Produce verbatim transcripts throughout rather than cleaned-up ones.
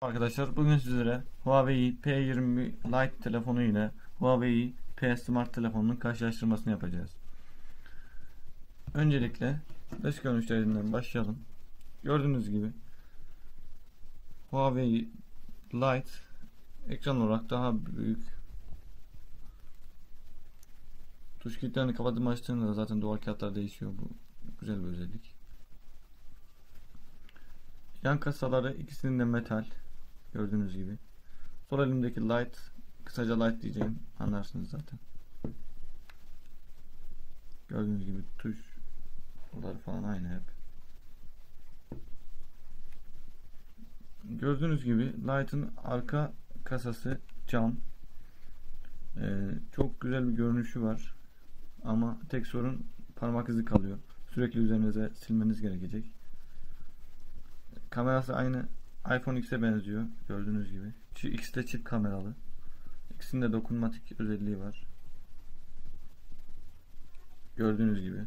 Arkadaşlar bugün sizlere Huawei P yirmi Lite telefonu ile Huawei P Smart telefonunun karşılaştırmasını yapacağız. Öncelikle dış görünüşlerinden başlayalım. Gördüğünüz gibi Huawei Lite ekran olarak daha büyük. Tuş kilitlerini kapatıp açtığınızda zaten duvar kağıtlar değişiyor. Bu güzel bir özellik. Yan kasaları ikisinin de metal. Gördüğünüz gibi. Sol elimdeki Lite, kısaca Lite diyeceğim, anlarsınız zaten. Gördüğünüz gibi tuşlar falan aynı hep. Gördüğünüz gibi Lite'ın arka kasası cam. Ee, çok güzel bir görünüşü var. Ama tek sorun parmak izi kalıyor. Sürekli üzerinize silmeniz gerekecek. Kamerası aynı iPhone X'e benziyor. Gördüğünüz gibi. Şu X de çift kameralı. İkisinin de dokunmatik özelliği var. Gördüğünüz gibi.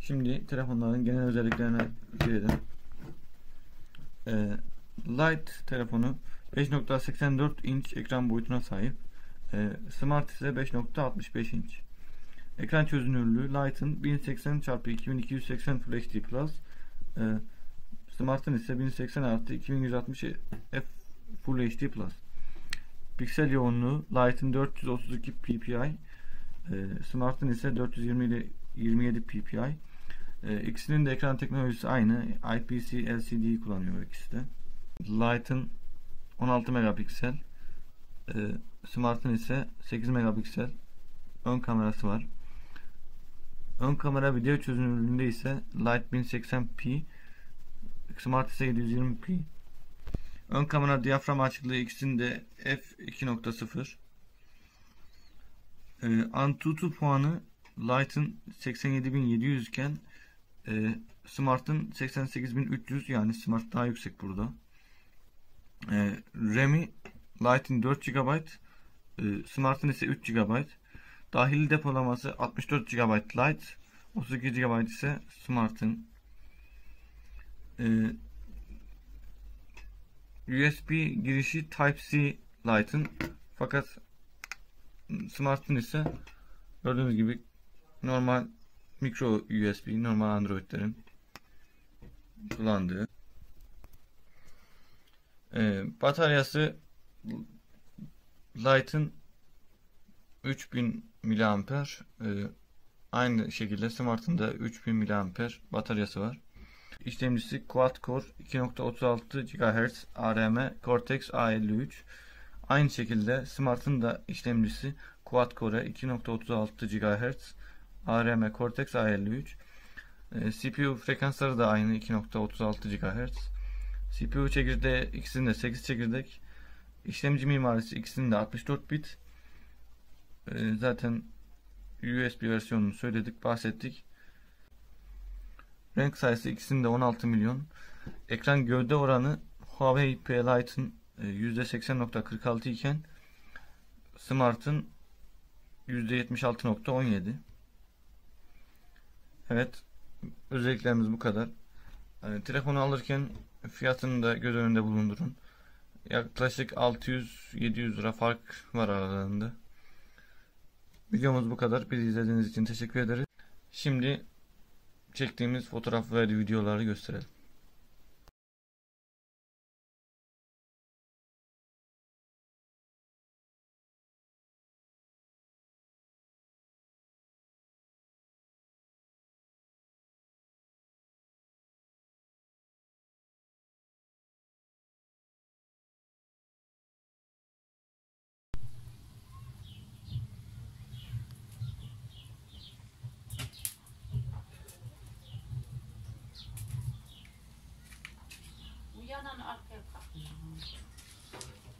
Şimdi telefonların genel özelliklerine girelim. Ee, Lite telefonu beş nokta seksen dört inç ekran boyutuna sahip. Ee, Smart ise beş nokta altmış beş inç. Ekran çözünürlüğü Lite'ın bin seksen çarpı iki bin iki yüz seksen Full H D Plus. Ee, Smart'ın ise bin seksen artı iki bin yüz altmış F Full H D Plus. Piksel yoğunluğu Lite'ın dört yüz otuz iki ppi, e, Smart'ın ise dört yüz yirmi ile yirmi yedi ppi. E, ikisinin de ekran teknolojisi aynı. I P S L C D kullanıyor ikisi de. Lite'ın on altı megapiksel, e, Smart'ın ise sekiz megapiksel ön kamerası var. Ön kamera video çözünürlüğünde ise Lite bin seksen p, Smart ise yedi yüz yirmi p. Ön kamera diyafram açıklığı ikisinde f iki nokta sıfır. E, Antutu puanı Lite'ın seksen yedi bin yedi yüz iken e, Smart'ın seksen sekiz bin üç yüz, yani Smart daha yüksek burada. E, RAM'i Lite'ın dört GB, e, Smart'ın ise üç GB. Dahili depolaması altmış dört GB Lite, otuz iki GB ise Smart'ın. Ee, U S B girişi Type-C Lite'ın, fakat Smart'ın ise gördüğünüz gibi normal micro U S B, normal Android'lerin kullandığı. Ee, bataryası Lite'ın üç bin mAh, ee, aynı şekilde Smart'ın da üç bin mAh bataryası var. İşlemcisi Quad-Core iki nokta otuz altı GHz ARM Cortex A elli üç. Aynı şekilde Smart'ın da işlemcisi Quad-Core iki nokta otuz altı GHz ARM Cortex A elli üç. Ee, C P U frekansları da aynı, iki nokta otuz altı GHz. C P U çekirdeği ikisinde sekiz çekirdek. İşlemci mimarisi ikisinde altmış dört bit. Ee, zaten U S B versiyonunu söyledik, bahsettik. Renk sayısı ikisinde on altı milyon. Ekran gövde oranı Huawei P Lite'ın yüzde seksen nokta kırk altı iken Smart'ın yüzde yetmiş altı nokta on yedi. Evet, özelliklerimiz bu kadar. Yani telefonu alırken fiyatını da göz önünde bulundurun. Yaklaşık altı yüz yedi yüz lira fark var aralarında. Videomuz bu kadar. Bizi izlediğiniz için teşekkür ederiz. Şimdi çektiğimiz fotoğraf ve videoları gösterelim. Yanan arkaya kalkıyor.